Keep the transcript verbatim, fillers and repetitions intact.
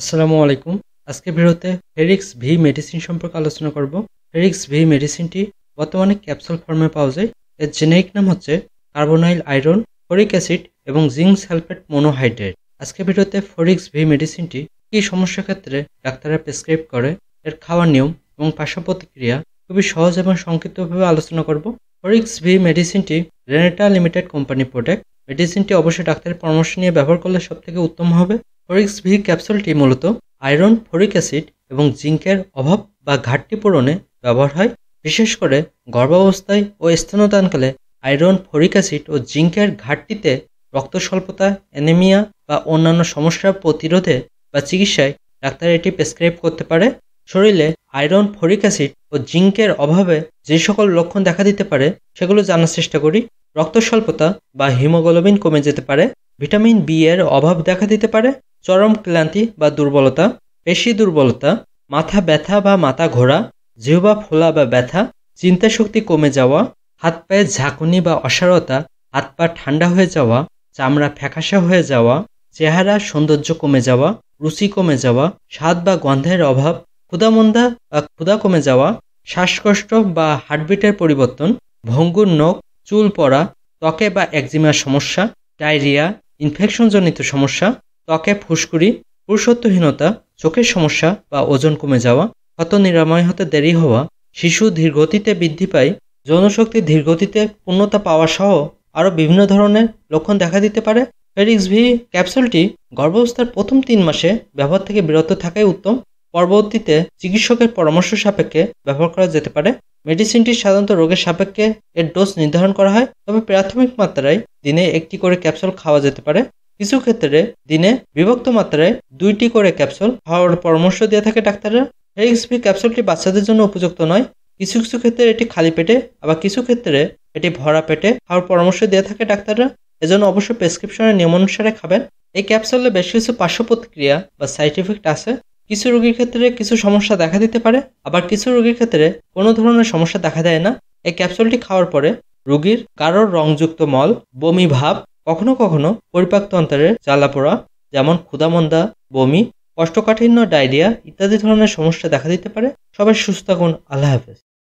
আসসালামু আলাইকুম। আজকে ভিডিওতে ফেরিক্স ভি মেডিসিন সম্পর্কে আলোচনা করব। ফেরিক্স ভি মেডিসিনটি বর্তমানে ক্যাপসুল ফর্মে পাওয়া যায়। এর জেনেরিক নাম হচ্ছে কার্বোনাইল আয়রন, ফোরিক অ্যাসিড এবং জিঙ্ক সালফেট মনোহাইড্রেট। আজকে ভিডিওতে ফেরিক্স ভি মেডিসিনটি কী সমস্যা ক্ষেত্রে ডাক্তাররা প্রেসক্রাইব করে, এর খাওয়ার নিয়ম এবং পার্শ্ব প্রতিক্রিয়া খুবই সহজ এবং সংক্ষিপ্তভাবে আলোচনা করব। ফেরিক্স ভি মেডিসিনটি রেনেটা লিমিটেড কোম্পানি প্রোডাক্ট। মেডিসিনটি অবশ্যই ডাক্তারের পরামর্শ নিয়ে ব্যবহার করলে সবথেকে উত্তম হবে। ফেরিক্স ভি ক্যাপসুলটি মূলত আয়রন, ফোরিক অ্যাসিড এবং জিঙ্কের অভাব বা ঘাটতি পূরণে ব্যবহার হয়। বিশেষ করে গর্ভাবস্থায় ও স্তন্যদানকালে আয়রন, ফোরিক অ্যাসিড ও জিঙ্কের ঘাটতিতে রক্ত স্বল্পতা, অ্যানিমিয়া বা অন্যান্য সমস্যা প্রতিরোধে বা চিকিৎসায় ডাক্তার এটি প্রেসক্রাইব করতে পারে। শরীরে আয়রন, ফোরিক অ্যাসিড ও জিঙ্কের অভাবে যে সকল লক্ষণ দেখা দিতে পারে সেগুলো জানার চেষ্টা করি। রক্ত স্বল্পতা বা হিমোগ্লোবিন কমে যেতে পারে, ভিটামিন বি এর অভাব দেখা দিতে পারে, চরম ক্লান্তি বা দুর্বলতা, পেশি দুর্বলতা, মাথা ব্যথা বা মাথা ঘোরা, জিহ্বা ফোলা বা ব্যথা, চিন্তা শক্তি কমে যাওয়া, হাত পায়ে ঝাঁকুনি বা অসারতা, হাত পা ঠান্ডা হয়ে যাওয়া, চামড়া ফ্যাকাশা হয়ে যাওয়া, চেহারা সৌন্দর্য কমে যাওয়া, রুচি কমে যাওয়া, স্বাদ বা গন্ধের অভাব, ক্ষুধামন্দা বা ক্ষুধা কমে যাওয়া, শ্বাসকষ্ট বা হার্টবিটের পরিবর্তন, ভঙ্গুর নখ, চুল পড়া, ত্বকে বা একজিমার সমস্যা, ডায়রিয়া, ইনফেকশনজনিত সমস্যা, ত্বকে ফুসকুড়ি, পুরুষত্বহীনতা, চোখের সমস্যা বা ওজন কমে যাওয়া, ক্ষত নিরাময় হতে দেরি হওয়া, শিশু ধীরগতিতে বৃদ্ধি পায়, যৌনশক্তি ধীরগতিতে পূর্ণতা পাওয়া সহ আরও বিভিন্ন ধরনের লক্ষণ দেখা দিতে পারে। ফেরিক্স ভি ক্যাপসুলটি গর্ভাবস্থার প্রথম তিন মাসে ব্যবহার থেকে বিরত থাকাই উত্তম। পরবর্তীতে চিকিৎসকের পরামর্শ সাপেক্ষে ব্যবহার করা যেতে পারে। মেডিসিনটি সাধারণত রোগের সাপেক্ষে এর ডোজ নির্ধারণ করা হয়, তবে প্রাথমিক মাত্রায় দিনে একটি করে ক্যাপসুল খাওয়া যেতে পারে। কিছু ক্ষেত্রে দিনে বিভক্ত মাত্রায় দুইটি করে ক্যাপসুল খাওয়ার পরামর্শ দিয়ে থাকে ডাক্তাররা। ফেরিক্স ভি ক্যাপসুলটি বাচ্চাদের জন্য উপযুক্ত নয়। কিছু কিছু ক্ষেত্রে এটি খালি পেটে, আবার কিছু ক্ষেত্রে এটি ভরা পেটে খাওয়ার পরামর্শ দিয়ে থাকে ডাক্তাররা। এজন্য অবশ্যই প্রেসক্রিপশনের নিয়ম অনুসারে খাবেন। এই ক্যাপসুলে বেশ কিছু পার্শ্ব প্রতিক্রিয়া বা সাইড ইফেক্ট আছে। কিছু রোগীর ক্ষেত্রে কিছু সমস্যা দেখা দিতে পারে, আবার কিছু রোগীর ক্ষেত্রে কোনো ধরনের সমস্যা দেখা দেয় না। এই ক্যাপসুলটি খাওয়ার পরে রোগীর গাঢ় রংযুক্ত মল, বমি ভাব, কখনো কখনো পরিপাকতন্ত্রের জ্বালাপোড়া যেমন ক্ষুধামন্দা, বমি, কষ্টকাঠিন্য, ডায়রিয়া ইত্যাদি ধরনের সমস্যা দেখা দিতে পারে। সবাই সুস্থ থাকুন। আল্লাহ হাফেজ।